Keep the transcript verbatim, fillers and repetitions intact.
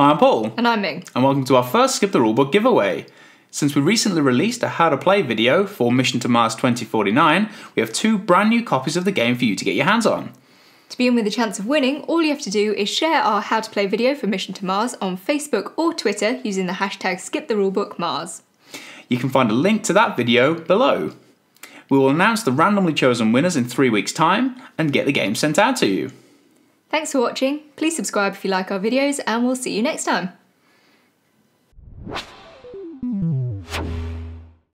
I'm Paul. And I'm Ming. And welcome to our first Skip the Rulebook giveaway. Since we recently released a how to play video for Mission to Mars twenty forty-nine, we have two brand new copies of the game for you to get your hands on. To be in with a chance of winning, all you have to do is share our how to play video for Mission to Mars on Facebook or Twitter using the hashtag Skip the Rulebook Mars. You can find a link to that video below. We will announce the randomly chosen winners in three weeks' time and get the game sent out to you. Thanks for watching. Please subscribe if you like our videos, and we'll see you next time.